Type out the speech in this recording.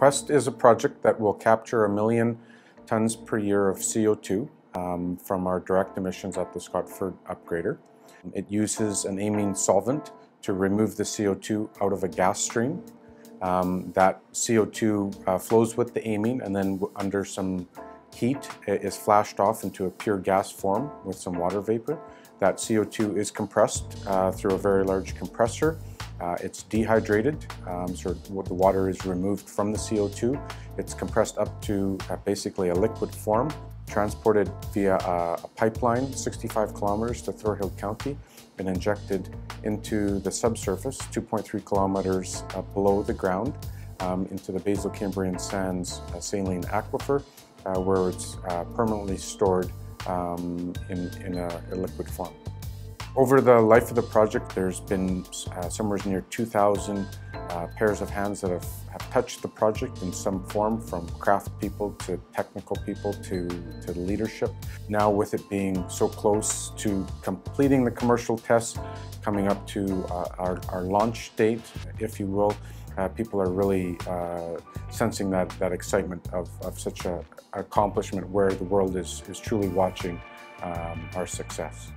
Quest is a project that will capture 1 million tons per year of CO2 from our direct emissions at the Scotford Upgrader. It uses an amine solvent to remove the CO2 out of a gas stream. That CO2 flows with the amine and then under some heat it is flashed off into a pure gas form with some water vapor. That CO2 is compressed through a very large compressor. It's dehydrated, so the water is removed from the CO2. It's compressed up to basically a liquid form, transported via a pipeline 65 kilometers to Thorhill County and injected into the subsurface 2.3 kilometers below the ground into the Basal Cambrian Sands Saline Aquifer, where it's permanently stored in a liquid form. Over the life of the project, there's been somewhere near 2,000 pairs of hands that have touched the project in some form, from craft people to technical people to leadership. Now, with it being so close to completing the commercial tests, coming up to our launch date, if you will, people are really sensing that excitement of such an accomplishment where the world is truly watching our success.